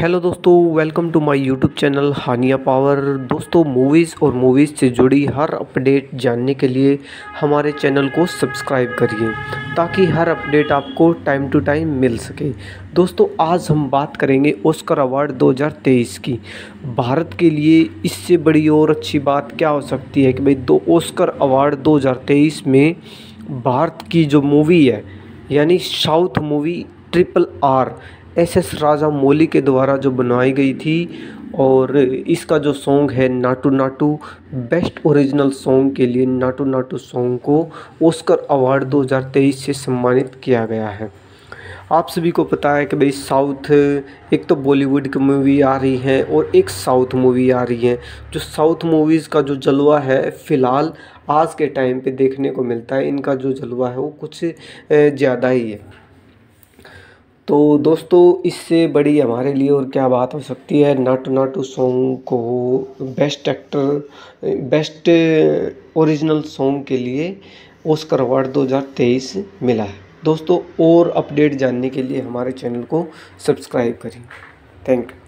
Hello दोस्तों, welcome to my YouTube channel Haniya power. दोस्तों, movies और मूवीज़ से जुड़ी हर अपडेट जानने के लिए हमारे चैनल को सब्सक्राइब करिए ताकि हर अपडेट आपको टाइम टू टाइम मिल सके। दोस्तों, आज हम बात करेंगे ऑस्कर अवार्ड 2023 की। भारत के लिए इससे बड़ी और अच्छी बात क्या हो सकती है कि भाई दो ऑस्कर अवार्ड 2023 में भारत की जो मूवी है यानी south movie RRR S.S. Rajamouli के द्वारा जो बनाई गई थी और इसका जो सॉन्ग है Naatu Naatu, best original song के लिए नाटू नाटू सॉन्ग को ऑस्कर अवार्ड 2023 से सम्मानित किया गया है। आप सभी को पता है कि भाई साउथ, एक तो बॉलीवुड की मूवी आ रही है और एक साउथ मूवी आ रही है। जो साउथ मूवीज़ का जो जलवा है फ़िलहाल आज के टाइम पे देखने को मिलता है, इनका जो जलवा है वो कुछ ज़्यादा ही है। तो दोस्तों, इससे बड़ी हमारे लिए और क्या बात हो सकती है। नाटू नाटू सॉन्ग को best actor, best original song के लिए ऑस्कर अवार्ड 2023 मिला है। दोस्तों, और अपडेट जानने के लिए हमारे चैनल को सब्सक्राइब करें। Thank you.